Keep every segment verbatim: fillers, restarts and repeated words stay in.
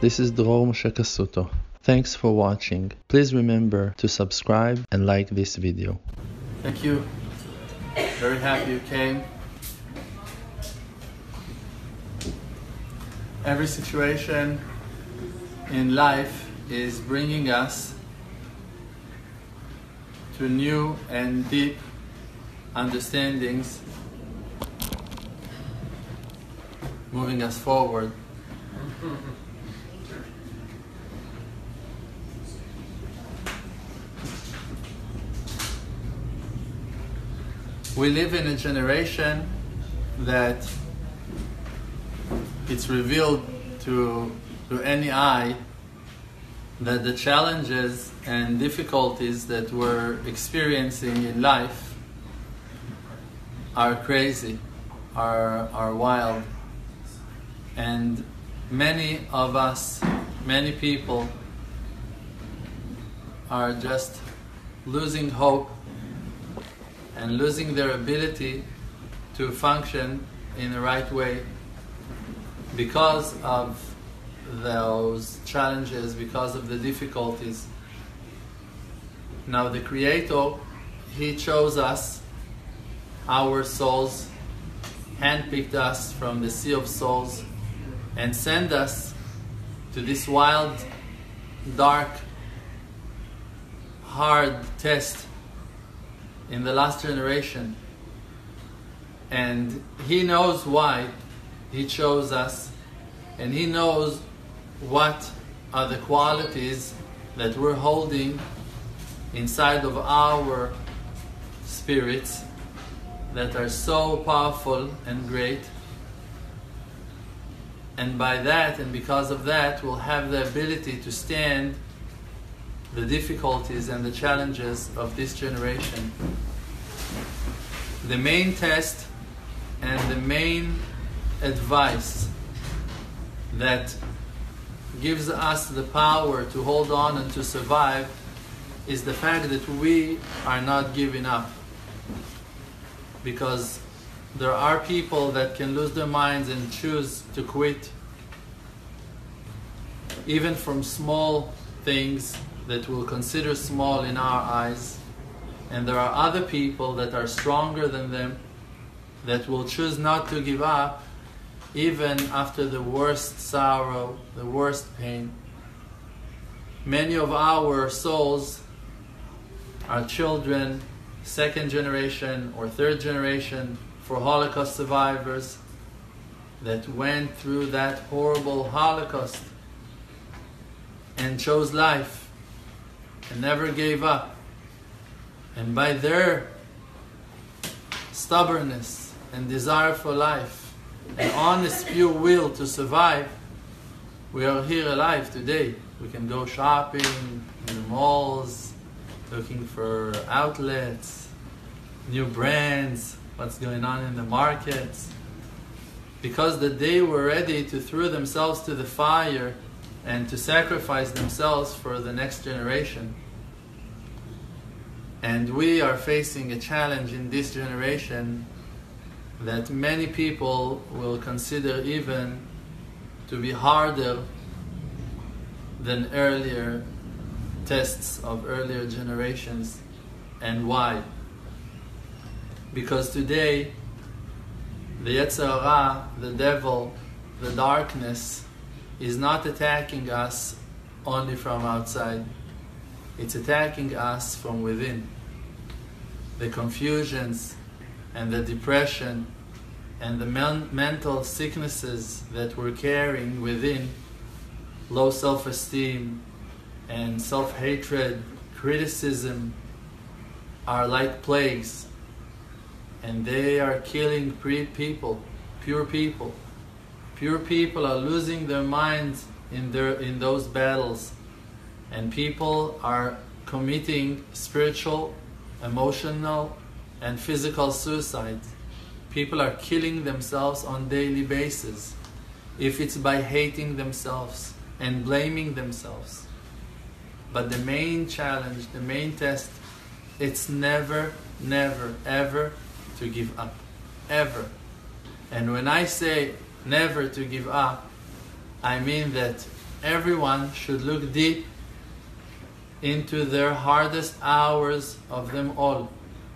This is Dror Moshe Cassouto. Thanks for watching. Please remember to subscribe and like this video. Thank you. Very happy you came. Every situation in life is bringing us to new and deep understandings, moving us forward. We live in a generation that it's revealed to, to any eye that the challenges and difficulties that we're experiencing in life are crazy, are, are wild. And many of us, many people are just losing hope and losing their ability to function in the right way because of those challenges, because of the difficulties. Now the Creator, He chose us, our souls, handpicked us from the sea of souls, and send us to this wild, dark, hard test in the last generation. And He knows why He chose us, and He knows what are the qualities that we're holding inside of our spirits that are so powerful and great. And by that, and because of that, we'll have the ability to stand the difficulties and the challenges of this generation. The main test and the main advice that gives us the power to hold on and to survive is the fact that we are not giving up. Because there are people that can lose their minds and choose to quit, even from small things that we'll consider small in our eyes. And there are other people that are stronger than them that will choose not to give up, even after the worst sorrow, the worst pain. Many of our souls are children, second generation or third generation, for Holocaust survivors that went through that horrible Holocaust and chose life and never gave up. And by their stubbornness and desire for life and honest pure will to survive, we are here alive today. We can go shopping in the malls, looking for outlets, new brands, what's going on in the markets, because that they were ready to throw themselves to the fire and to sacrifice themselves for the next generation. And we are facing a challenge in this generation that many people will consider even to be harder than earlier tests of earlier generations. And why? Because today, the Yetzer HaRa, the devil, the darkness, is not attacking us only from outside. It's attacking us from within. The confusions and the depression and the men mental sicknesses that we're carrying within, low self-esteem and self-hatred, criticism, are like plagues. And they are killing pre people, pure people. Pure people are losing their minds in, their, in those battles. And people are committing spiritual, emotional, and physical suicide. People are killing themselves on daily basis. If it's by hating themselves and blaming themselves. But the main challenge, the main test, it's never, never, ever to give up, ever. And when I say never to give up, I mean that everyone should look deep into their hardest hours of them all,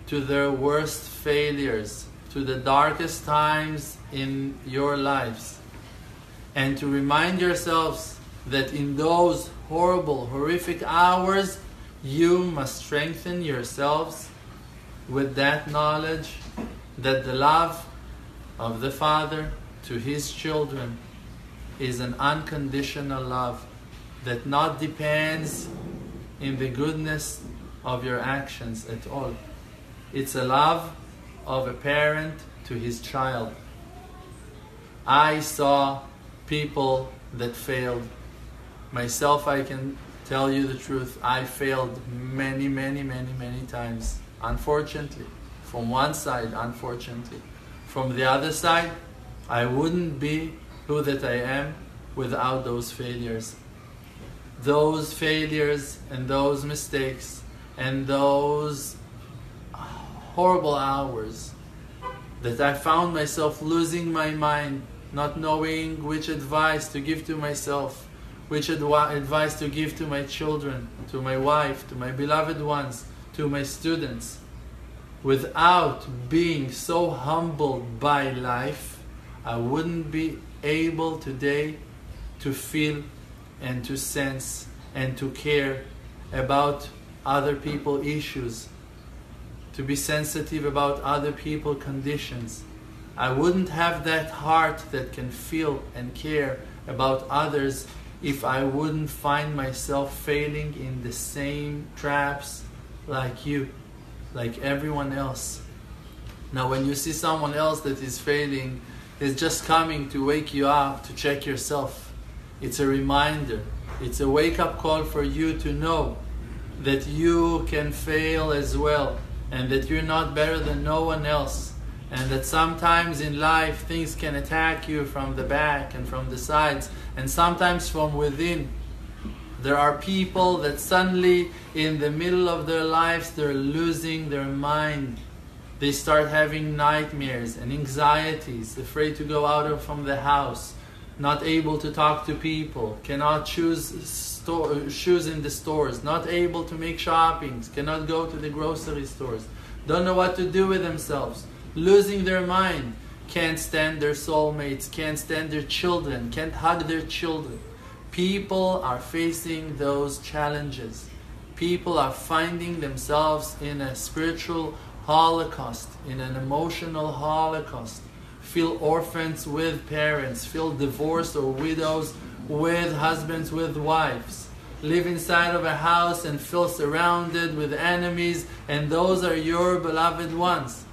to their worst failures, to the darkest times in your lives, and to remind yourselves that in those horrible, horrific hours, you must strengthen yourselves with that knowledge that the love of the Father to His children is an unconditional love that not depends in the goodness of your actions at all. It's a love of a parent to his child. I saw people that failed. Myself, I can tell you the truth. I failed many, many, many, many times. Unfortunately. From one side, unfortunately. From the other side, I wouldn't be who that I am without those failures. Those failures and those mistakes and those horrible hours that I found myself losing my mind, not knowing which advice to give to myself, which advi- advice to give to my children, to my wife, to my beloved ones, to my students. Without being so humbled by life, I wouldn't be able today to feel and to sense and to care about other people's issues, to be sensitive about other people's conditions. I wouldn't have that heart that can feel and care about others if I wouldn't find myself failing in the same traps like you, like everyone else. Now when you see someone else that is failing, it's just coming to wake you up, to check yourself. It's a reminder. It's a wake-up call for you to know that you can fail as well, and that you're not better than no one else, and that sometimes in life things can attack you from the back and from the sides, and sometimes from within. There are people that suddenly, in the middle of their lives, they're losing their mind. They start having nightmares and anxieties, afraid to go out from the house, not able to talk to people, cannot choose store, shoes in the stores, not able to make shoppings, cannot go to the grocery stores, don't know what to do with themselves, losing their mind, can't stand their soulmates, can't stand their children, can't hug their children. People are facing those challenges. People are finding themselves in a spiritual holocaust, in an emotional holocaust. Feel orphans with parents, feel divorced or widows with husbands, with wives. Live inside of a house and feel surrounded with enemies, and those are your beloved ones.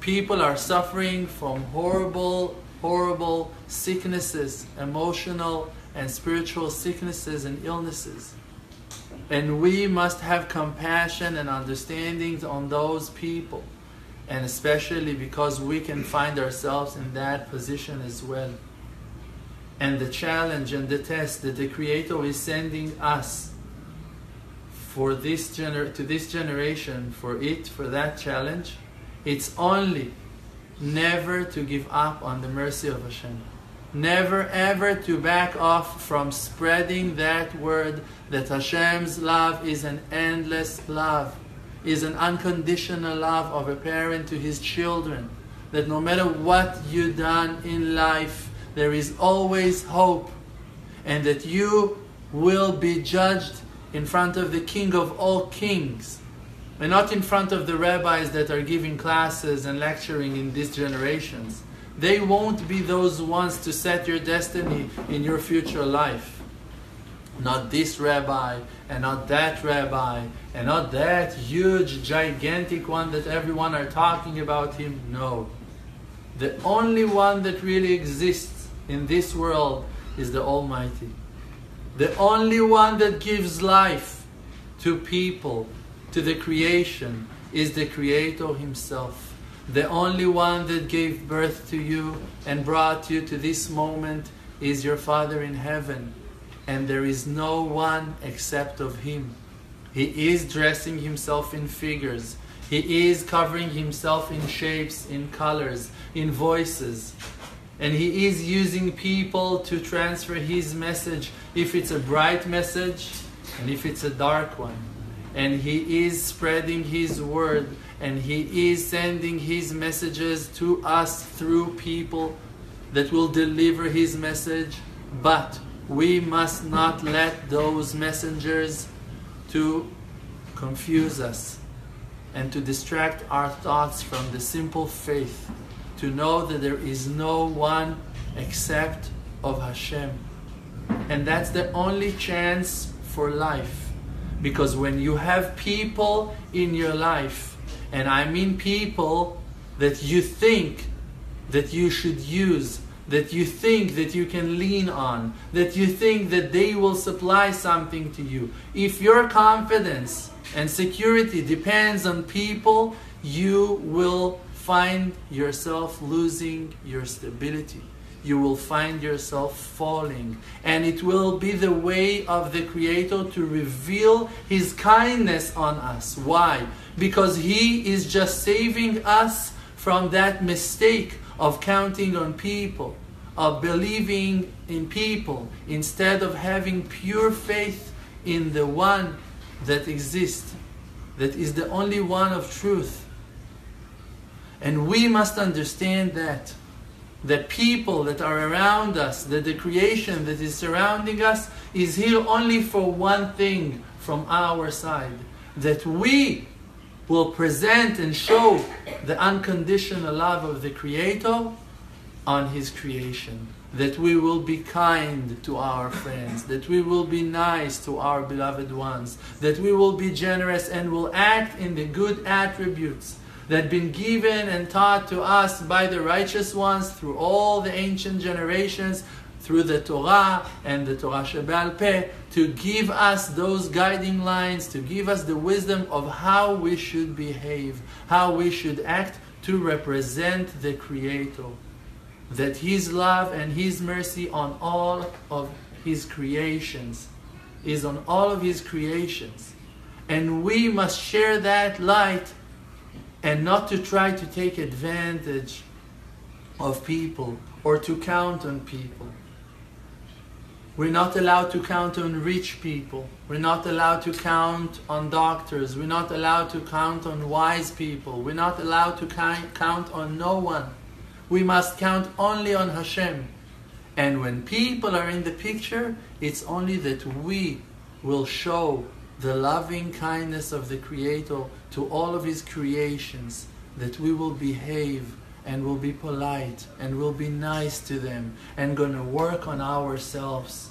People are suffering from horrible, horrible sicknesses, emotional and spiritual sicknesses and illnesses. And we must have compassion and understanding on those people, and especially because we can find ourselves in that position as well. And the challenge and the test that the Creator is sending us for this gener- to this generation, for it, for that challenge, it's only never to give up on the mercy of Hashem. Never ever to back off from spreading that word that Hashem's love is an endless love, is an unconditional love of a parent to his children. That no matter what you've done in life, there is always hope, and that you will be judged in front of the King of all kings, and not in front of the rabbis that are giving classes and lecturing in these generations. They won't be those ones to set your destiny in your future life. Not this rabbi, and not that rabbi, and not that huge, gigantic one that everyone are talking about him. No. The only one that really exists in this world is the Almighty. The only one that gives life to people, to the creation, is the Creator Himself. The only one that gave birth to you and brought you to this moment is your Father in heaven. And there is no one except of Him. He is dressing Himself in figures. He is covering Himself in shapes, in colors, in voices. And he is using people to transfer his message, if it's a bright message and if it's a dark one. And he is spreading his word, and he is sending his messages to us through people that will deliver his message. But we must not let those messengers to confuse us and to distract our thoughts from the simple faith to know that there is no one except of Hashem. And that's the only chance for life. Because when you have people in your life, and I mean people that you think that you should use, that you think that you can lean on, that you think that they will supply something to you. If your confidence and security depends on people, you will find yourself losing your stability. You will find yourself falling. And it will be the way of the Creator to reveal His kindness on us. Why? Because He is just saving us from that mistake of counting on people, of believing in people, instead of having pure faith in the one that exists, that is the only one of truth. And we must understand that the people that are around us, that the creation that is surrounding us, is here only for one thing from our side, that we will present and show the unconditional love of the Creator on His creation. That we will be kind to our friends, that we will be nice to our beloved ones, that we will be generous and will act in the good attributes that have been given and taught to us by the righteous ones through all the ancient generations, through the Torah and the Torah Sheba'al Peh, to give us those guiding lines, to give us the wisdom of how we should behave, how we should act to represent the Creator. That His love and His mercy on all of His creations is on all of His creations. And we must share that light and not to try to take advantage of people or to count on people. We're not allowed to count on rich people. We're not allowed to count on doctors. We're not allowed to count on wise people. We're not allowed to count on no one. We must count only on Hashem. And when people are in the picture, it's only that we will show the loving kindness of the Creator to all of His creations, that we will behave and will be polite, and will be nice to them, and gonna work on ourselves.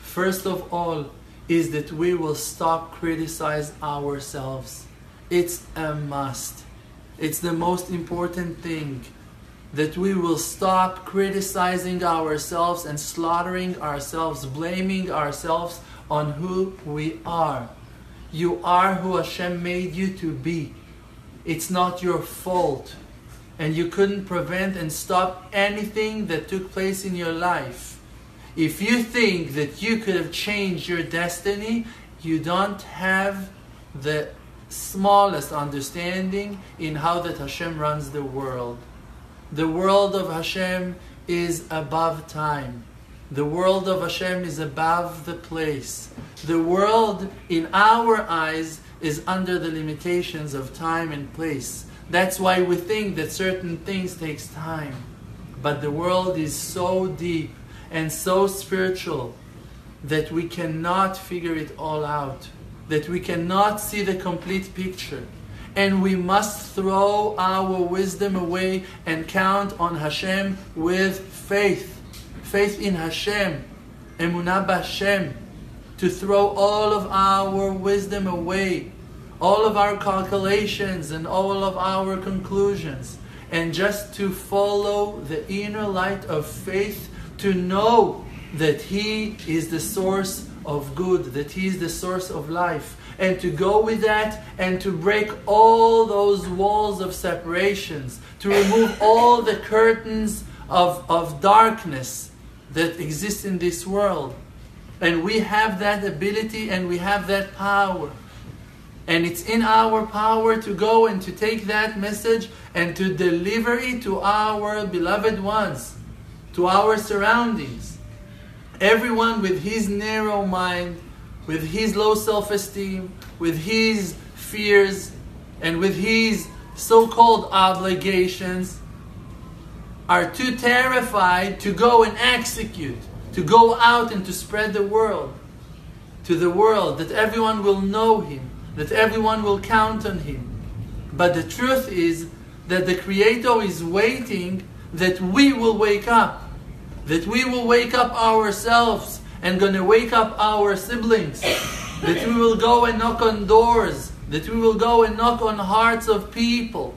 First of all, is that we will stop criticizing ourselves. It's a must. It's the most important thing, that we will stop criticizing ourselves and slaughtering ourselves, blaming ourselves on who we are. You are who Hashem made you to be. It's not your fault. And you couldn't prevent and stop anything that took place in your life. If you think that you could have changed your destiny, you don't have the smallest understanding in how that Hashem runs the world. The world of Hashem is above time. The world of Hashem is above the place. The world in our eyes is under the limitations of time and place. That's why we think that certain things takes time. But the world is so deep and so spiritual that we cannot figure it all out. That we cannot see the complete picture. And we must throw our wisdom away and count on Hashem with faith. Faith in Hashem. Emunah b'Hashem. To throw all of our wisdom away. All of our calculations and all of our conclusions, and just to follow the inner light of faith, to know that He is the source of good, that He is the source of life, and to go with that and to break all those walls of separations, to remove all the curtains of, of darkness that exist in this world. And we have that ability and we have that power. And it's in our power to go and to take that message and to deliver it to our beloved ones, to our surroundings. Everyone with his narrow mind, with his low self-esteem, with his fears, and with his so-called obligations, are too terrified to go and execute, to go out and to spread the world, to the world, that everyone will know him, that everyone will count on him. But the truth is that the Creator is waiting that we will wake up, that we will wake up ourselves and going to wake up our siblings, that we will go and knock on doors, that we will go and knock on hearts of people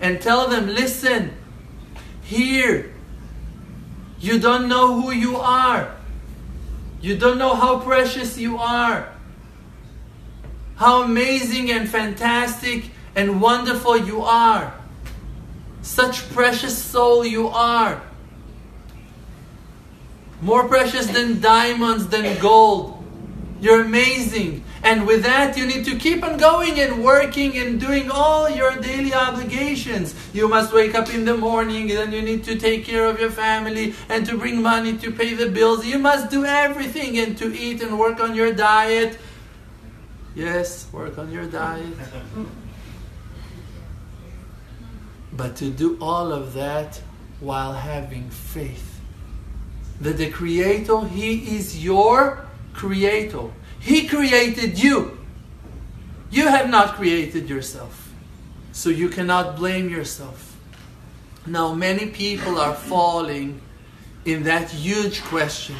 and tell them, listen, here, you don't know who you are. You don't know how precious you are. How amazing and fantastic and wonderful you are. Such precious soul you are. More precious than diamonds, than gold. You're amazing. And with that, you need to keep on going and working and doing all your daily obligations. You must wake up in the morning, then you need to take care of your family and to bring money to pay the bills. You must do everything and to eat and work on your diet. Yes, work on your diet. But to do all of that while having faith that the Creator, He is your Creator. He created you. You have not created yourself. So you cannot blame yourself. Now many people are falling in that huge question.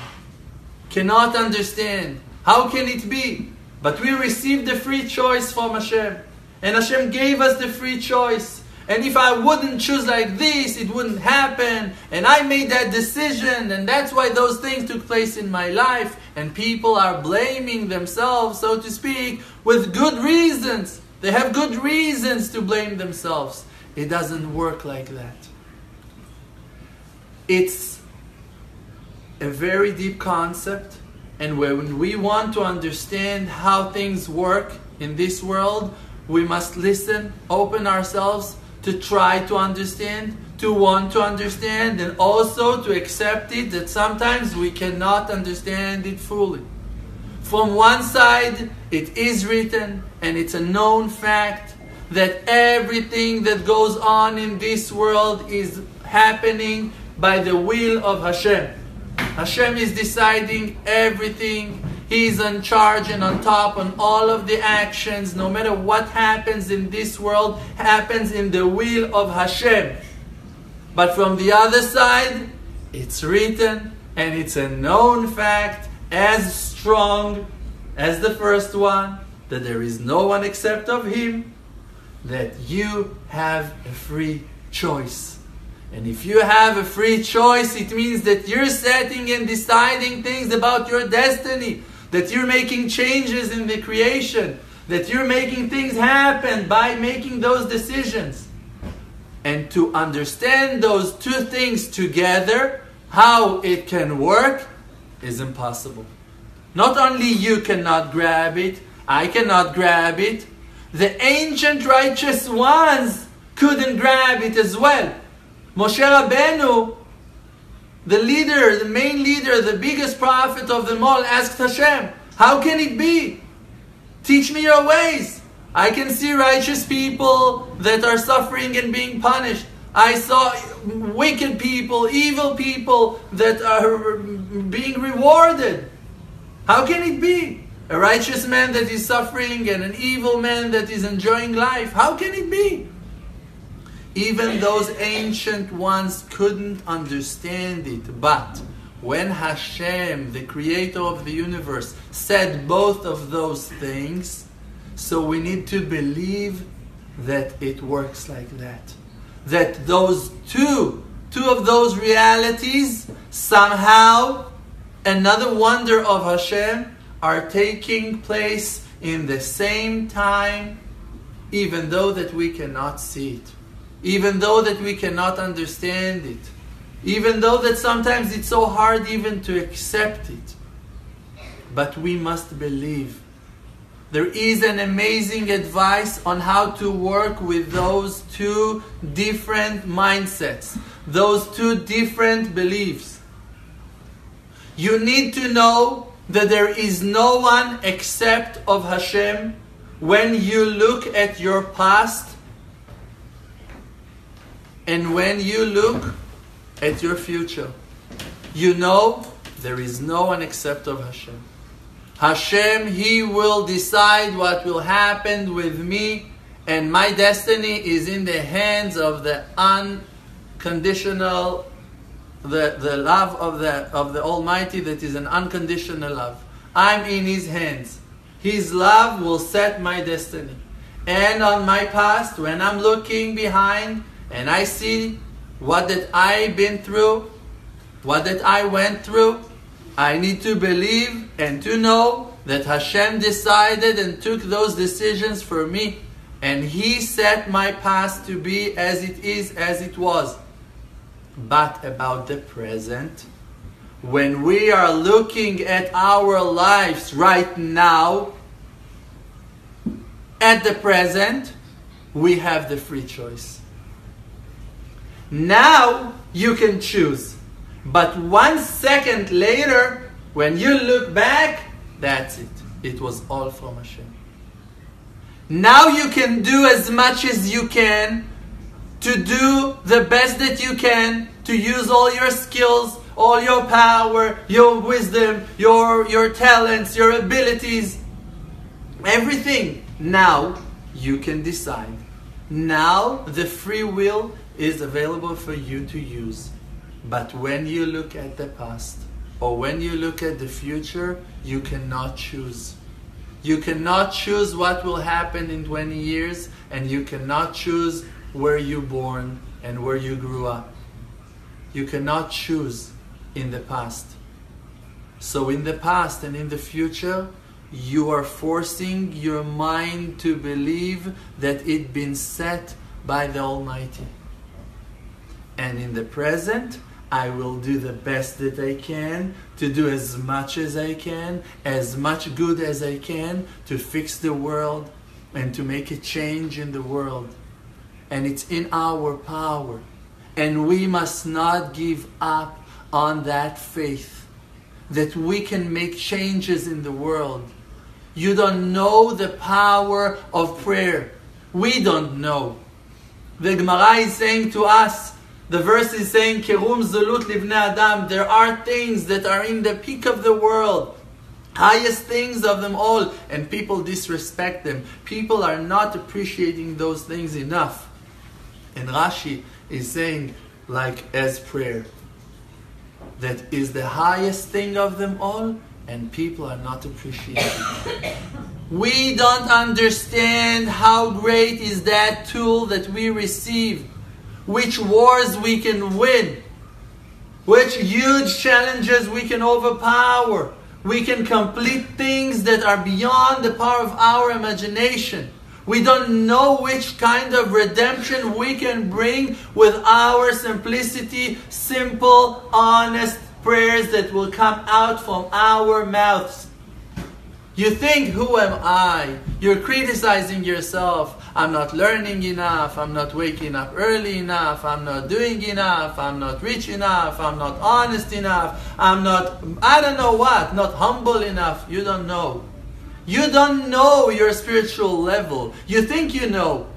Cannot understand. How can it be? But we received the free choice from Hashem. And Hashem gave us the free choice. And if I wouldn't choose like this, it wouldn't happen. And I made that decision. And that's why those things took place in my life. And people are blaming themselves, so to speak, with good reasons. They have good reasons to blame themselves. It doesn't work like that. It's a very deep concept. And when we want to understand how things work in this world, we must listen, open ourselves to try to understand, to want to understand, and also to accept it that sometimes we cannot understand it fully. From one side, it is written, and it's a known fact, that everything that goes on in this world is happening by the will of Hashem. Hashem is deciding everything. He is in charge and on top on all of the actions. No matter what happens in this world, happens in the will of Hashem. But from the other side, it's written and it's a known fact, as strong as the first one, that there is no one except of Him, that you have a free choice. And if you have a free choice, it means that you're setting and deciding things about your destiny, that you're making changes in the creation, that you're making things happen by making those decisions. And to understand those two things together, how it can work, is impossible. Not only you cannot grab it, I cannot grab it, the ancient righteous ones couldn't grab it as well. Moshe Rabbeinu, the leader, the main leader, the biggest prophet of them all, asked Hashem, how can it be? Teach me your ways. I can see righteous people that are suffering and being punished. I saw wicked people, evil people that are being rewarded. How can it be? A righteous man that is suffering and an evil man that is enjoying life. How can it be? Even those ancient ones couldn't understand it. But when Hashem, the Creator of the universe, said both of those things, so we need to believe that it works like that. That those two, two of those realities, somehow, another wonder of Hashem, are taking place in the same time, even though that we cannot see it. Even though that we cannot understand it. Even though that sometimes it's so hard even to accept it. But we must believe. There is an amazing advice on how to work with those two different mindsets, those two different beliefs. You need to know that there is no one except of Hashem when you look at your past and when you look at your future. You know there is no one except of Hashem. Hashem, He will decide what will happen with me, and my destiny is in the hands of the unconditional, the, the love of the, of the Almighty that is an unconditional love. I'm in His hands. His love will set my destiny. And on my past, when I'm looking behind and I see what that I've been through, what that I went through, I need to believe and to know that Hashem decided and took those decisions for me. And He set my past to be as it is, as it was. But about the present, when we are looking at our lives right now, at the present, we have the free choice. Now you can choose. But one second later, when you look back, that's it. It was all from Hashem. Now you can do as much as you can, to do the best that you can, to use all your skills, all your power, your wisdom, your, your talents, your abilities, everything. Now you can decide. Now the free will is available for you to use. But when you look at the past, or when you look at the future, you cannot choose. You cannot choose what will happen in twenty years, and you cannot choose where you were born and where you grew up. You cannot choose in the past. So in the past and in the future, you are forcing your mind to believe that it's been set by the Almighty. And in the present, I will do the best that I can, to do as much as I can, as much good as I can, to fix the world and to make a change in the world. And it's in our power. And we must not give up on that faith, that we can make changes in the world. You don't know the power of prayer. We don't know. The Gemara is saying to us, the verse is saying, Kerum Zulut Livnei Adam. There are things that are in the peak of the world, highest things of them all, and people disrespect them. People are not appreciating those things enough. And Rashi is saying, like as prayer, that is the highest thing of them all, and people are not appreciating it. We don't understand how great is that tool that we receive, which wars we can win, which huge challenges we can overpower. We can complete things that are beyond the power of our imagination. We don't know which kind of redemption we can bring with our simplicity, simple, honest prayers that will come out from our mouths. You think, who am I? You're criticizing yourself. I'm not learning enough. I'm not waking up early enough. I'm not doing enough. I'm not rich enough. I'm not honest enough. I'm not, I don't know what, not humble enough. You don't know. You don't know your spiritual level. You think you know.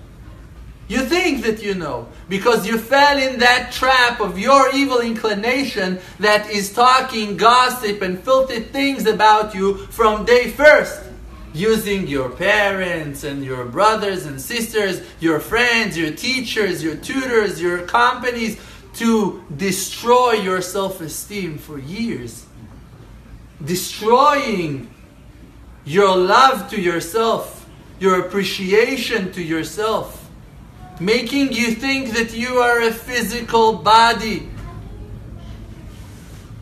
You think that you know. Because you fell in that trap of your evil inclination that is talking gossip and filthy things about you from day first. Using your parents and your brothers and sisters, your friends, your teachers, your tutors, your companies to destroy your self-esteem for years. Destroying your love to yourself, your appreciation to yourself. Making you think that you are a physical body.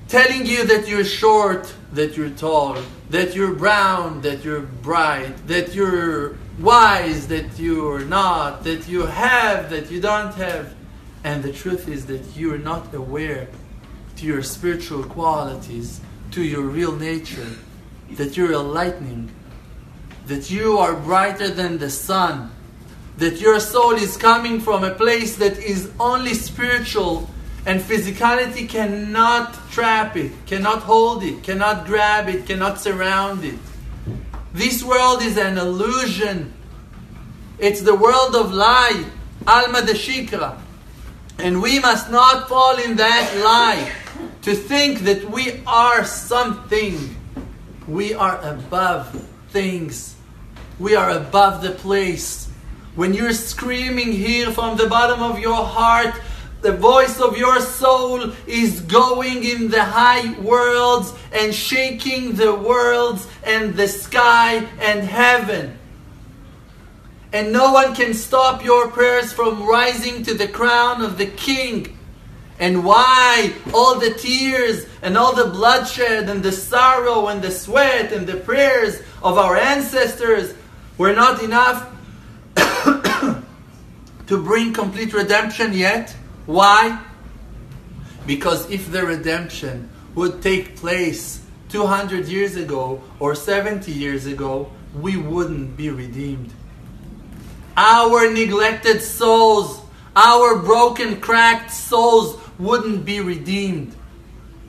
Telling you that you're short, that you're tall, that you're brown, that you're bright, that you're wise, that you're not, that you have, that you don't have. And the truth is that you're not aware to your spiritual qualities, to your real nature, that you're enlightening, that you are brighter than the sun, that your soul is coming from a place that is only spiritual and physicality cannot trap it, cannot hold it, cannot grab it, cannot surround it. This world is an illusion. It's the world of lie, Alma deshikra. And we must not fall in that lie, to think that we are something. We are above things. We are above the place. When you're screaming here from the bottom of your heart, the voice of your soul is going in the high worlds and shaking the worlds and the sky and heaven. And no one can stop your prayers from rising to the crown of the King. And why all the tears and all the bloodshed and the sorrow and the sweat and the prayers of our ancestors were not enough to bring complete redemption yet? Why? Because if the redemption would take place two hundred years ago or seventy years ago, we wouldn't be redeemed. Our neglected souls, our broken, cracked souls wouldn't be redeemed.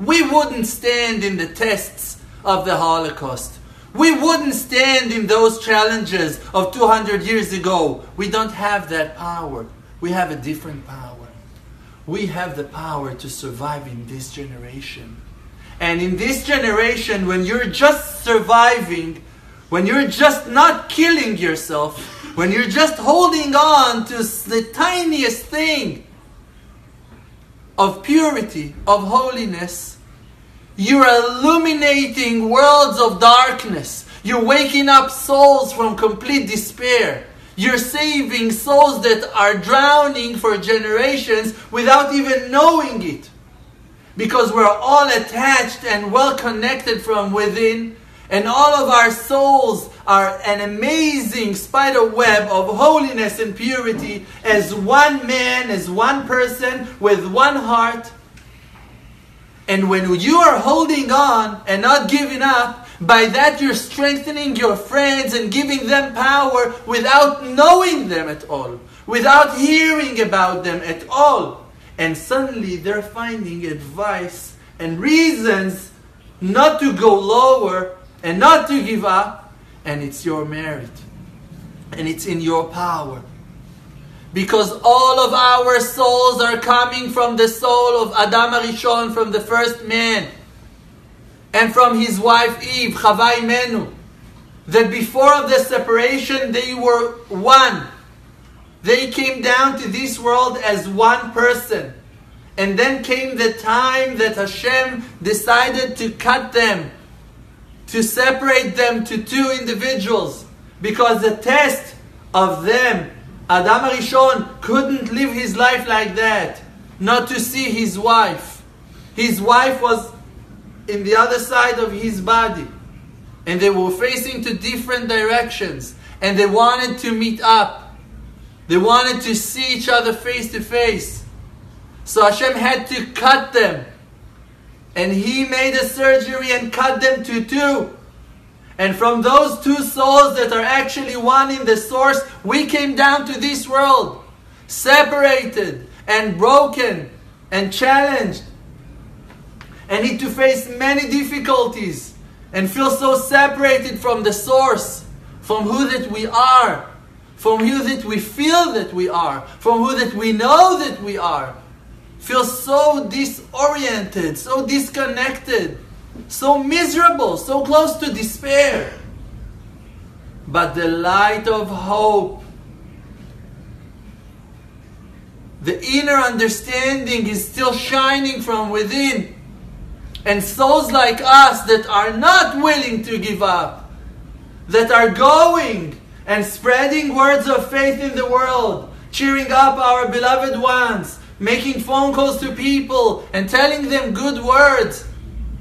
We wouldn't stand in the tests of the Holocaust. We wouldn't stand in those challenges of two hundred years ago. We don't have that power. We have a different power. We have the power to survive in this generation. And in this generation, when you're just surviving, when you're just not killing yourself, when you're just holding on to the tiniest thing of purity, of holiness, you're illuminating worlds of darkness. You're waking up souls from complete despair. You're saving souls that are drowning for generations without even knowing it. Because we're all attached and well connected from within, and all of our souls are an amazing spider web of holiness and purity as one man, as one person, with one heart. And when you are holding on and not giving up, by that you're strengthening your friends and giving them power without knowing them at all, without hearing about them at all. And suddenly they're finding advice and reasons not to go lower and not to give up. And it's your merit. And it's in your power. Because all of our souls are coming from the soul of Adam HaRishon, from the first man. And from his wife Eve, Chava Imenu. That before of the separation they were one. They came down to this world as one person. And then came the time that Hashem decided to cut them, to separate them to two individuals, because the test of them, Adam HaRishon couldn't live his life like that, not to see his wife. His wife was in the other side of his body, and they were facing two different directions, and they wanted to meet up. They wanted to see each other face to face. So Hashem had to cut them. And He made a surgery and cut them to two. And from those two souls that are actually one in the source, we came down to this world, separated and broken and challenged, and need to face many difficulties and feel so separated from the source, from who that we are, from who that we feel that we are, from who that we know that we are. Feel so disoriented, so disconnected, so miserable, so close to despair. But the light of hope, the inner understanding is still shining from within. And souls like us that are not willing to give up, that are going and spreading words of faith in the world, cheering up our beloved ones, making phone calls to people and telling them good words.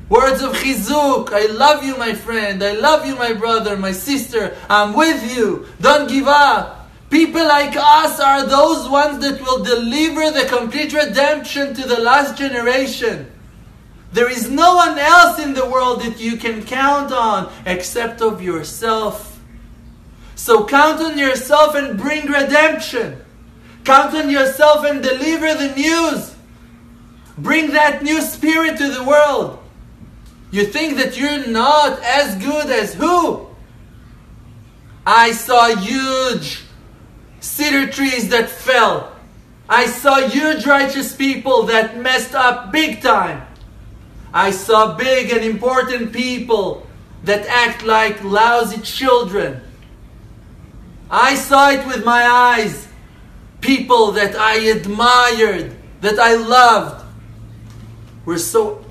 Words of chizuk. I love you, my friend. I love you, my brother, my sister. I'm with you. Don't give up. People like us are those ones that will deliver the complete redemption to the last generation. There is no one else in the world that you can count on except of yourself. So count on yourself and bring redemption. Count on yourself and deliver the news. Bring that new spirit to the world. You think that you're not as good as who? I saw huge cedar trees that fell. I saw huge righteous people that messed up big time. I saw big and important people that act like lousy children. I saw it with my eyes. People that I admired, that I loved, were so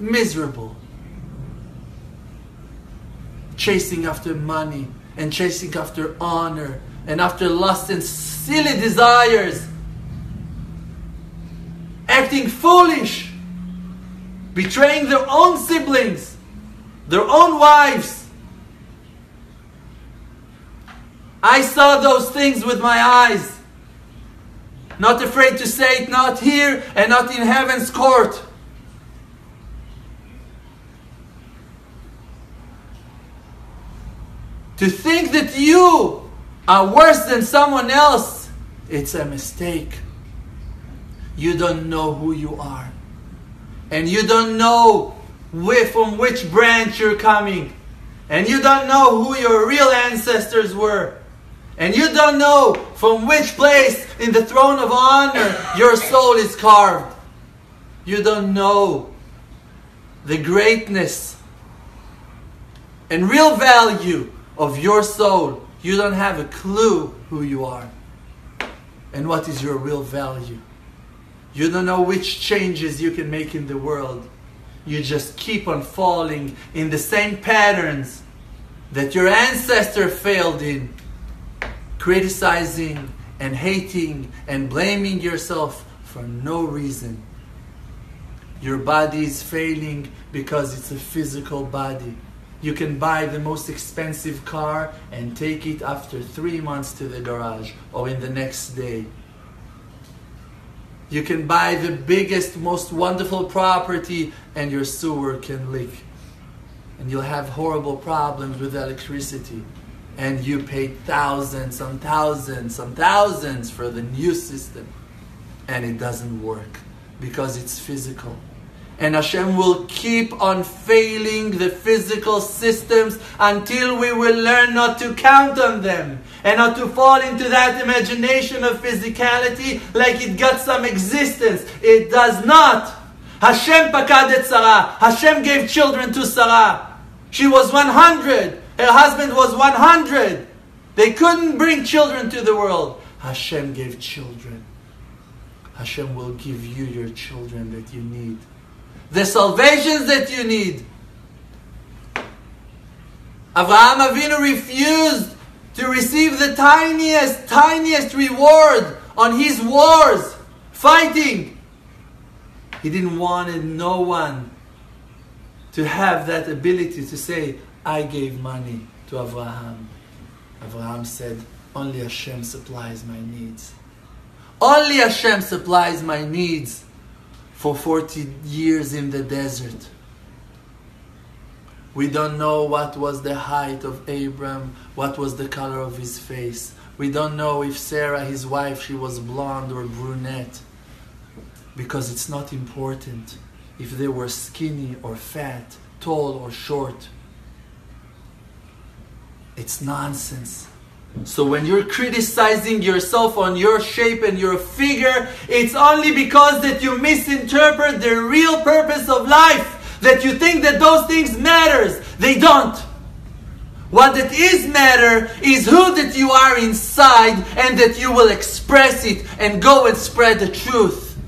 miserable. Chasing after money and chasing after honor and after lust and silly desires. Acting foolish. Betraying their own siblings, their own wives. I saw those things with my eyes. Not afraid to say it, not here and not in heaven's court. To think that you are worse than someone else, it's a mistake. You don't know who you are. And you don't know where, from which branch you're coming. And you don't know who your real ancestors were. And you don't know from which place in the throne of honor your soul is carved. You don't know the greatness and real value of your soul. You don't have a clue who you are and what is your real value. You don't know which changes you can make in the world. You just keep on falling in the same patterns that your ancestor failed in. Criticizing and hating and blaming yourself for no reason. Your body is failing because it's a physical body. You can buy the most expensive car and take it after three months to the garage or in the next day. You can buy the biggest, most wonderful property and your sewer can leak. And you'll have horrible problems with electricity. And you pay thousands on thousands on thousands for the new system. And it doesn't work because it's physical. And Hashem will keep on failing the physical systems until we will learn not to count on them. And not to fall into that imagination of physicality like it got some existence. It does not. Hashem pakad et Sarah. Hashem gave children to Sarah. She was one hundred. Her husband was one hundred. They couldn't bring children to the world. Hashem gave children. Hashem will give you your children that you need. The salvations that you need. Avraham Avinu refused to receive the tiniest, tiniest reward on his wars, fighting. He didn't want no one to have that ability to say, I gave money to Avraham. Avraham said, only Hashem supplies my needs. Only Hashem supplies my needs for forty years in the desert. We don't know what was the height of Abram, what was the color of his face. We don't know if Sarah, his wife, she was blonde or brunette. Because it's not important if they were skinny or fat, tall or short. It's nonsense. So when you're criticizing yourself on your shape and your figure, it's only because that you misinterpret the real purpose of life, that you think that those things matters. They don't. What that is matter is who that you are inside and that you will express it and go and spread the truth.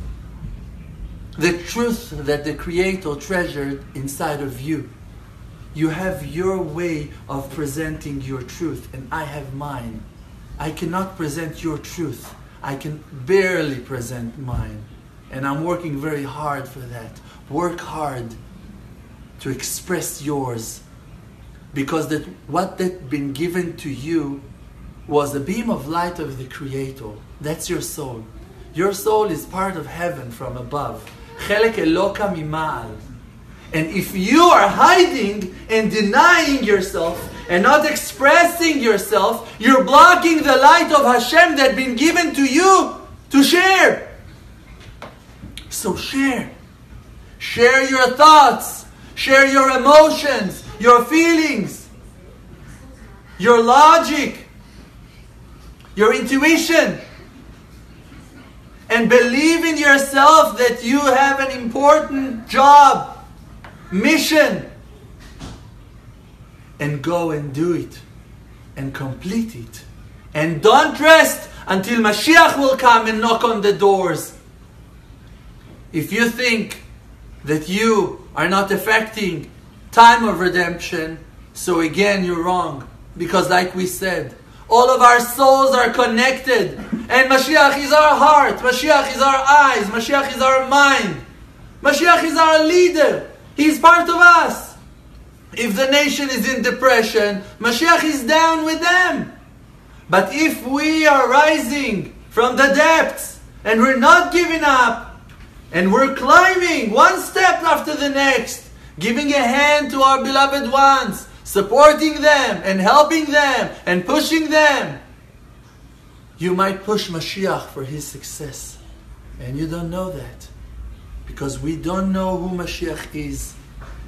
The truth that the Creator treasured inside of you. You have your way of presenting your truth, and I have mine. I cannot present your truth. I can barely present mine. And I'm working very hard for that. Work hard to express yours. Because that what that been given to you was a beam of light of the Creator. That's your soul. Your soul is part of heaven from above. Chalek eloka mimal. And if you are hiding and denying yourself and not expressing yourself, you're blocking the light of Hashem that has been given to you to share. So share. Share your thoughts. Share your emotions, your feelings, your logic, your intuition. And believe in yourself that you have an important job, mission. And go and do it. And complete it. And don't rest until Mashiach will come and knock on the doors. If you think that you are not affecting time of redemption, so again you're wrong. Because like we said, all of our souls are connected. And Mashiach is our heart. Mashiach is our eyes. Mashiach is our mind. Mashiach is our leader. He is part of us. If the nation is in depression, Mashiach is down with them. But if we are rising from the depths, and we're not giving up, and we're climbing one step after the next, giving a hand to our beloved ones, supporting them, and helping them, and pushing them, you might push Mashiach for his success. And you don't know that. Because we don't know who Mashiach is.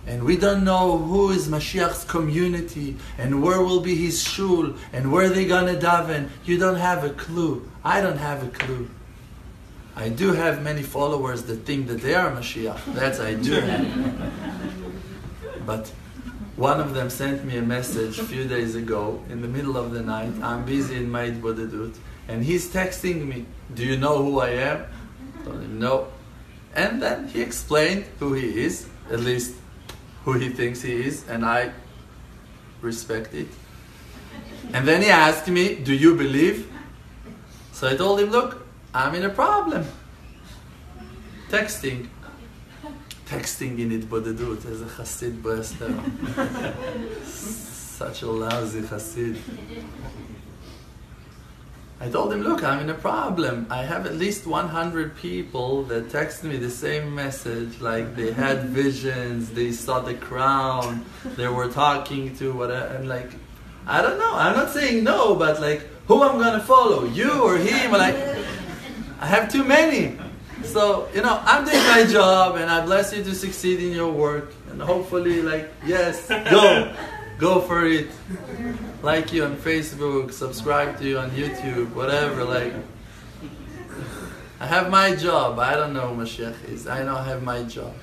And we don't know who is Mashiach's community. And where will be his shul. And where they're going to daven. You don't have a clue. I don't have a clue. I do have many followers that think that they are Mashiach. That's I do. But one of them sent me a message a few days ago, in the middle of the night. I'm busy in my Bodedut. And he's texting me, "Do you know who I am?" I told him, "No." And then he explained who he is, at least who he thinks he is, and I respect it. And then he asked me, "Do you believe?" So I told him, "Look, I'm in a problem. Texting. Texting in it bodedut as a Hasid Bester." Such a lousy Hasid. I told him, "Look, I'm in a problem. I have at least one hundred people that text me the same message, like they had visions, they saw the crown, they were talking to whatever." I'm like, I don't know. I'm not saying no, but like, who I'm going to follow? You or him? Like, I have too many. So, you know, I'm doing my job, and I bless you to succeed in your work. And hopefully, like, yes, go. Go for it. Like you on Facebook, subscribe to you on YouTube, whatever. Like, I have my job. I don't know who Mashiach is. I know I have my job.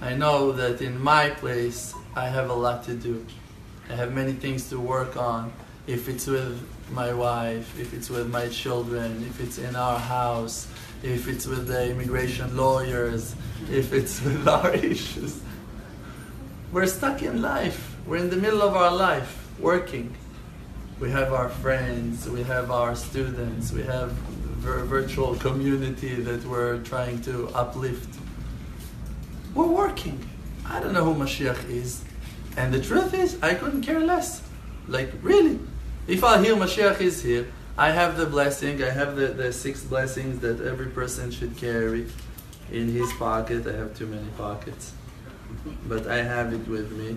I know that in my place, I have a lot to do. I have many things to work on. If it's with my wife, if it's with my children, if it's in our house, if it's with the immigration lawyers, if it's with our issues. We're stuck in life. We're in the middle of our life, working. We have our friends, we have our students, we have a virtual community that we're trying to uplift. We're working. I don't know who Mashiach is. And the truth is, I couldn't care less. Like, really. If I hear Mashiach is here, I have the blessing, I have the, the six blessings that every person should carry in his pocket. I have too many pockets. But I have it with me.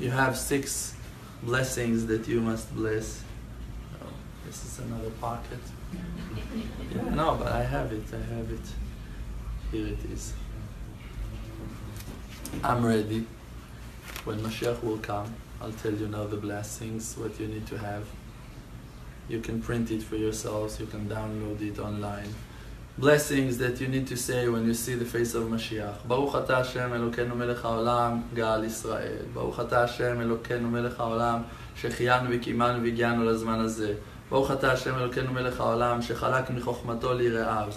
You have six blessings that you must bless. Oh, this is another pocket. Yeah, no, but I have it, I have it. Here it is. I'm ready. When Mashiach will come, I'll tell you now the blessings, what you need to have. You can print it for yourselves, you can download it online. Blessings that you need to say when you see the face of Mashiach. Baruch Ata Hashem Elokeinu Melech Haolam Gaal Israel. Baruch Ata Hashem Elokeinu Melech Haolam Shechiyanu V'kimanu V'giyanu Lazman Hazeh. Baruch Ata Hashem Elokeinu Melech Haolam Shechalak Michochmato Lire'av.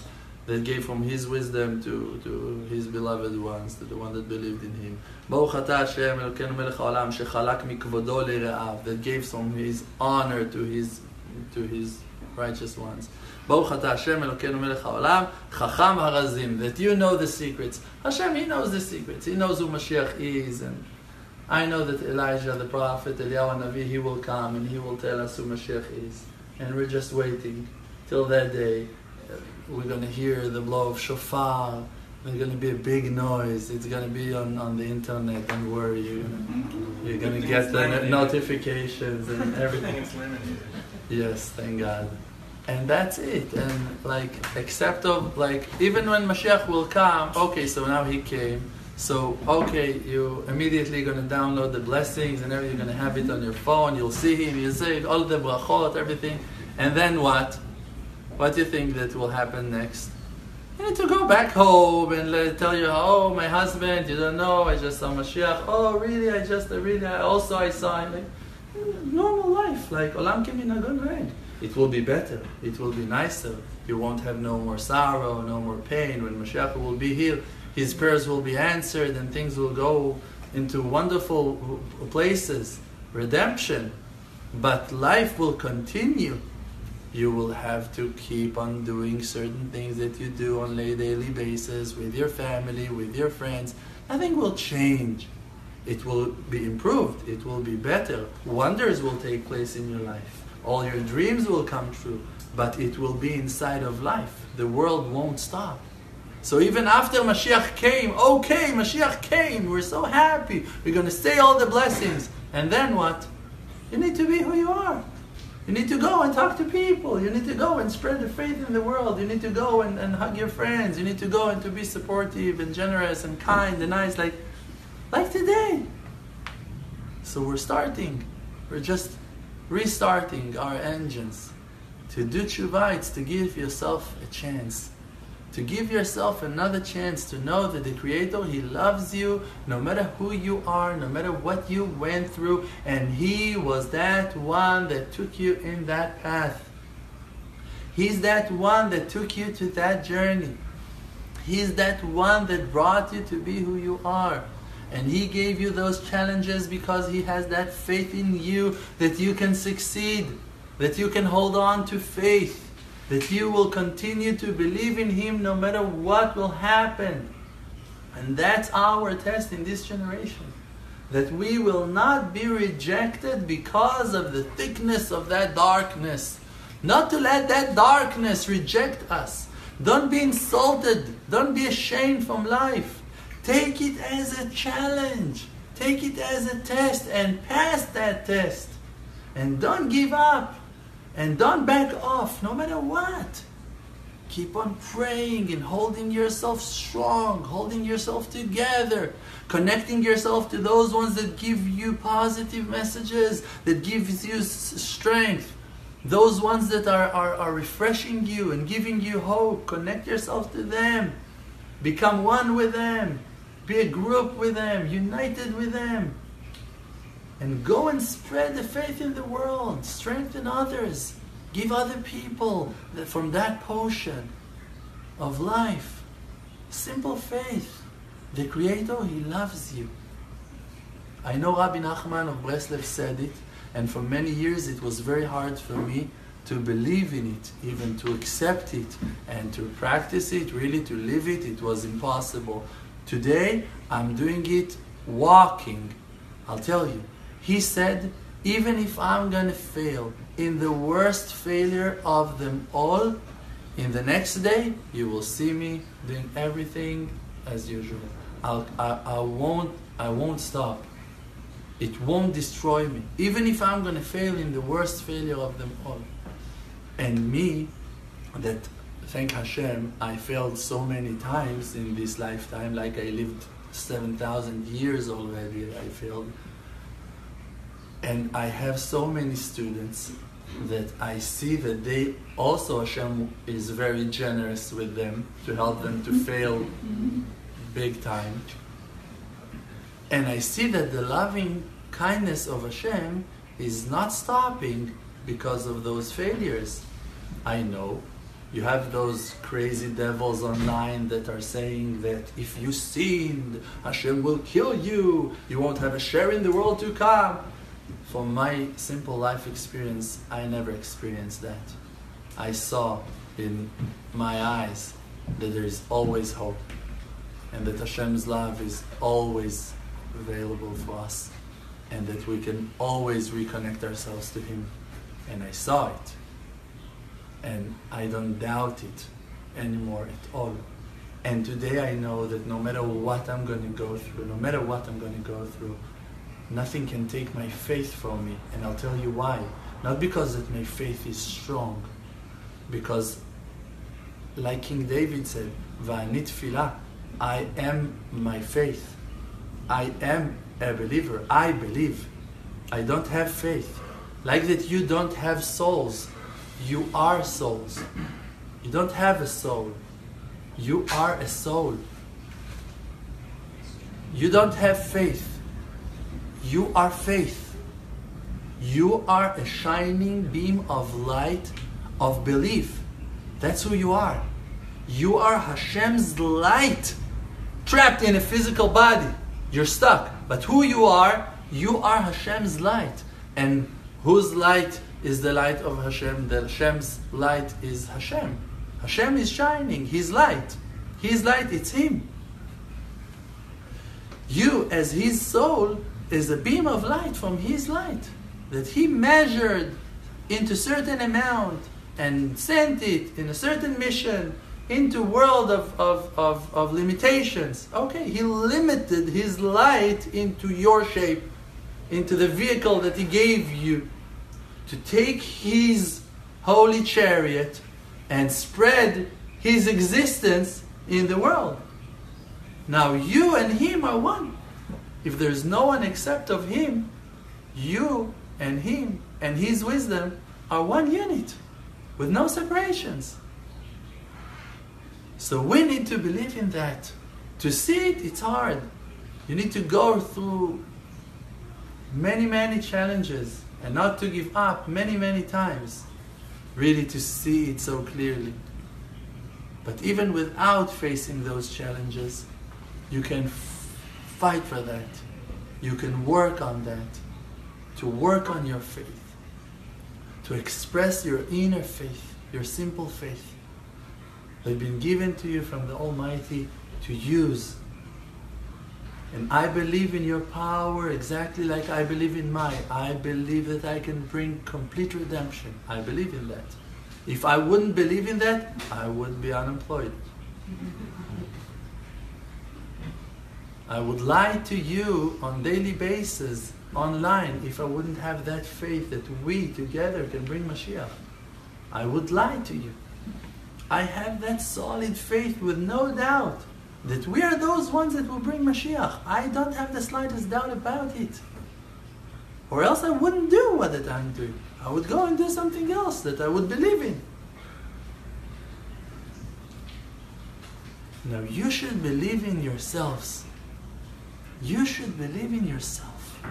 That gave from his wisdom to, to his beloved ones, to the one that believed in him. Baruch Ata Hashem Elokeinu Melech Haolam Shechalak Mikvodo Lire'av. That gave from his honor to his to his righteous ones. Baruch Ata Hashem Elokeinu Melech Haolam Chacham Harazim. That you know the secrets. Hashem, He knows the secrets. He knows who Mashiach is. And I know that Elijah, the prophet, Eliyahu HaNavi, he will come and he will tell us who Mashiach is. And we're just waiting till that day. We're going to hear the blow of shofar There's going to be a big noise. It's going to be on, on the internet. Don't worry. You, you're going to get the notifications and everything. It's limited. Yes, thank God. And that's it. And like, except of, like, even when Mashiach will come, okay, so now he came. So, okay, you immediately going to download the blessings and everything. You're going to have it on your phone. You'll see him. You'll see all the brachot, everything. And then what? What do you think that will happen next? You need to go back home and let, tell you, oh, my husband, you don't know, I just saw Mashiach. Oh, really? I just, really, I also, I saw him. Like, normal life, like, olam k'minagon naheg. It will be better. It will be nicer. You won't have no more sorrow, no more pain. When Mashiach will be here, his prayers will be answered and things will go into wonderful places. Redemption. But life will continue. You will have to keep on doing certain things that you do on a daily basis with your family, with your friends. Nothing will change. It will be improved. It will be better. Wonders will take place in your life. All your dreams will come true. But it will be inside of life. The world won't stop. So even after Mashiach came, okay, Mashiach came. We're so happy. We're going to say all the blessings. And then what? You need to be who you are. You need to go and talk to people. You need to go and spread the faith in the world. You need to go and, and hug your friends. You need to go and to be supportive and generous and kind and nice, like, like today. So we're starting. We're just restarting our engines. To do tshuva, it's to give yourself a chance. To give yourself another chance to know that the Creator, He loves you no matter who you are, no matter what you went through. And He was that one that took you in that path. He's that one that took you to that journey. He's that one that brought you to be who you are. And He gave you those challenges because He has that faith in you that you can succeed, that you can hold on to faith, that you will continue to believe in Him no matter what will happen. And that's our test in this generation. That we will not be rejected because of the thickness of that darkness. Not to let that darkness reject us. Don't be insulted. Don't be ashamed from life. Take it as a challenge. Take it as a test and pass that test. And don't give up. And don't back off, no matter what. Keep on praying and holding yourself strong, holding yourself together, connecting yourself to those ones that give you positive messages, that gives you strength, those ones that are, are, are refreshing you and giving you hope. Connect yourself to them. Become one with them. Be a group with them, united with them. And go and spread the faith in the world. Strengthen others. Give other people from that potion of life. Simple faith. The Creator, He loves you. I know Rabbi Nachman of Breslev said it, and for many years it was very hard for me to believe in it, even to accept it, and to practice it, really to live it. It was impossible. Today, I'm doing it walking. I'll tell you. He said, even if I'm going to fail in the worst failure of them all, in the next day, you will see me doing everything as usual. I'll, I, I, won't, I won't stop. It won't destroy me. Even if I'm going to fail in the worst failure of them all. And me, that, thank Hashem, I failed so many times in this lifetime, like I lived seven thousand years already, I failed. And I have so many students that I see that they also, Hashem is very generous with them to help them to fail big time. And I see that the loving kindness of Hashem is not stopping because of those failures. I know you have those crazy devils online that are saying that if you sinned, Hashem will kill you. You won't have a share in the world to come. From my simple life experience, I never experienced that. I saw in my eyes that there is always hope and that Hashem's love is always available for us and that we can always reconnect ourselves to Him. And I saw it. And I don't doubt it anymore at all. And today I know that no matter what I'm going to go through, no matter what I'm going to go through, nothing can take my faith from me. And I'll tell you why. Not because that my faith is strong, because like King David said, Va'ani tefila, I am my faith. I am a believer. I believe. I don't have faith. Like that you don't have souls. You are souls. You don't have a soul. You are a soul. You don't have faith. You are faith. You are a shining beam of light, of belief. That's who you are. You are Hashem's light, trapped in a physical body. You're stuck. But who you are, you are Hashem's light. And whose light is the light of Hashem? The Hashem's light is Hashem. Hashem is shining. He's light. He's light. It's Him. You, as His soul, is a beam of light from His light that He measured into certain amount and sent it in a certain mission into world of, of, of, of limitations. Okay, He limited His light into your shape, into the vehicle that He gave you to take His holy chariot and spread His existence in the world. Now you and Him are one. If there is no one except of Him, you and Him and His wisdom are one unit with no separations. So we need to believe in that. To see it, it's hard. You need to go through many, many challenges and not to give up many, many times, really to see it so clearly. But even without facing those challenges, you can fight for that. You can work on that, to work on your faith, to express your inner faith, your simple faith. They've been given to you from the Almighty to use. And I believe in your power exactly like I believe in mine. I believe that I can bring complete redemption. I believe in that. If I wouldn't believe in that, I would be unemployed. I would lie to you on daily basis, online, if I wouldn't have that faith that we together can bring Mashiach. I would lie to you. I have that solid faith with no doubt that we are those ones that will bring Mashiach. I don't have the slightest doubt about it. Or else I wouldn't do what I'm doing. I would go and do something else that I would believe in. Now you should believe in yourselves. You should believe in yourself.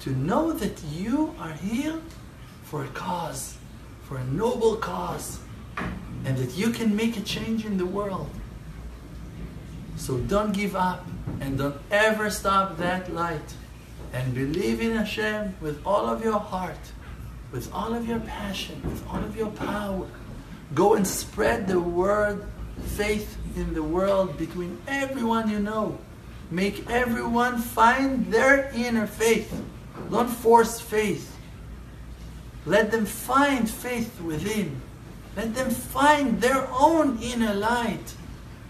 To know that you are here for a cause, for a noble cause, and that you can make a change in the world. So don't give up and don't ever stop that light. And believe in Hashem with all of your heart, with all of your passion, with all of your power. Go and spread the word, faith in the world between everyone you know. Make everyone find their inner faith. Don't force faith. Let them find faith within. Let them find their own inner light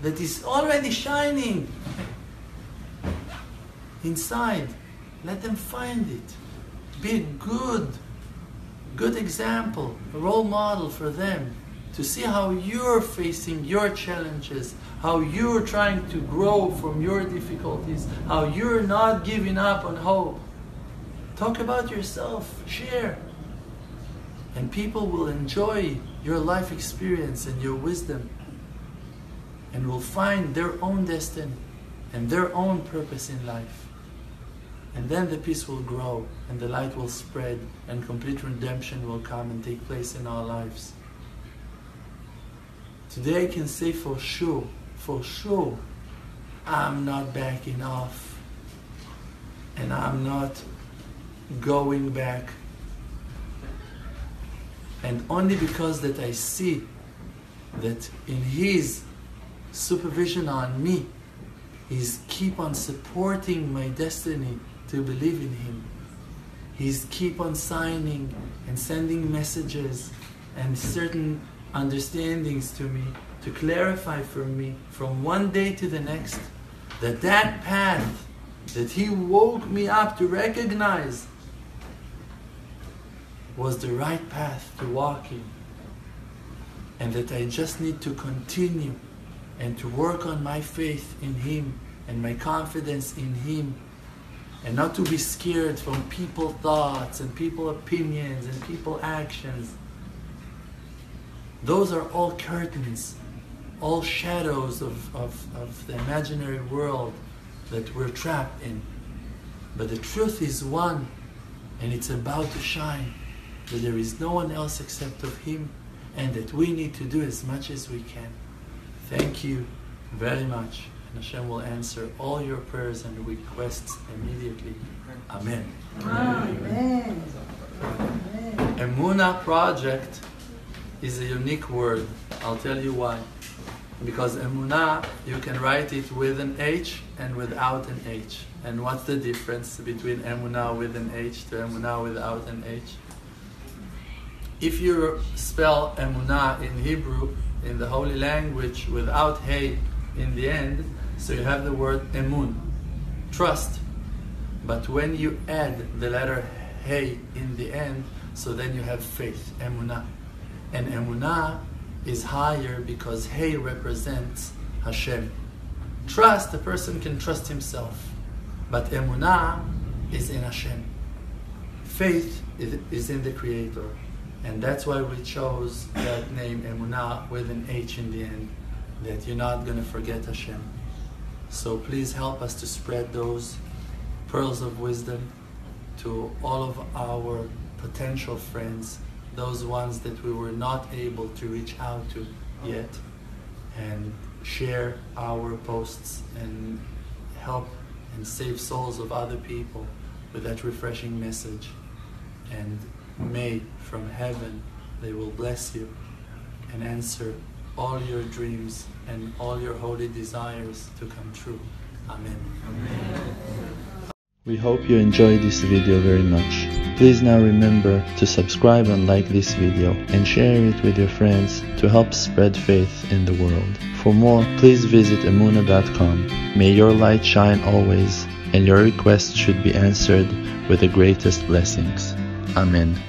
that is already shining inside. Let them find it. Be a good, good example, a role model for them to see how you're facing your challenges, how you're trying to grow from your difficulties, how you're not giving up on hope. Talk about yourself, share. And people will enjoy your life experience and your wisdom, and will find their own destiny and their own purpose in life. And then the peace will grow and the light will spread and complete redemption will come and take place in our lives. Today I can say for sure, for sure, I'm not backing off and I'm not going back. And only because that I see that in His supervision on me, He's keep on supporting my destiny to believe in Him. He's keep on signing and sending messages and certain understandings to me to clarify for me from one day to the next that that path that he woke me up to recognize was the right path to walk in, and that I just need to continue and to work on my faith in him and my confidence in him, and not to be scared from people thoughts and people opinions and people actions. Those are all curtains, all shadows of, of, of the imaginary world that we're trapped in. But the truth is one, and it's about to shine, that there is no one else except of him, and that we need to do as much as we can. Thank you very much. And Hashem will answer all your prayers and requests immediately. Amen. Amen. Amen. Emunah project is a unique word. I'll tell you why. Because Emunah, you can write it with an H and without an H. And what's the difference between Emunah with an H to Emunah without an H? If you spell Emunah in Hebrew, in the Holy Language, without Hey in the end, so you have the word Emun, trust. But when you add the letter Hey in the end, so then you have faith, Emunah. And Emunah is higher because He represents Hashem. Trust, the person can trust himself. But Emunah is in Hashem. Faith is in the Creator. And that's why we chose that name Emunah with an H in the end, that you're not going to forget Hashem. So please help us to spread those pearls of wisdom to all of our potential friends, those ones that we were not able to reach out to yet, and share our posts and help and save souls of other people with that refreshing message. And may from heaven they will bless you and answer all your dreams and all your holy desires to come true. Amen. Amen. We hope you enjoyed this video very much. Please now remember to subscribe and like this video and share it with your friends to help spread faith in the world. For more, please visit Emunah dot com. May your light shine always, and your requests should be answered with the greatest blessings. Amen.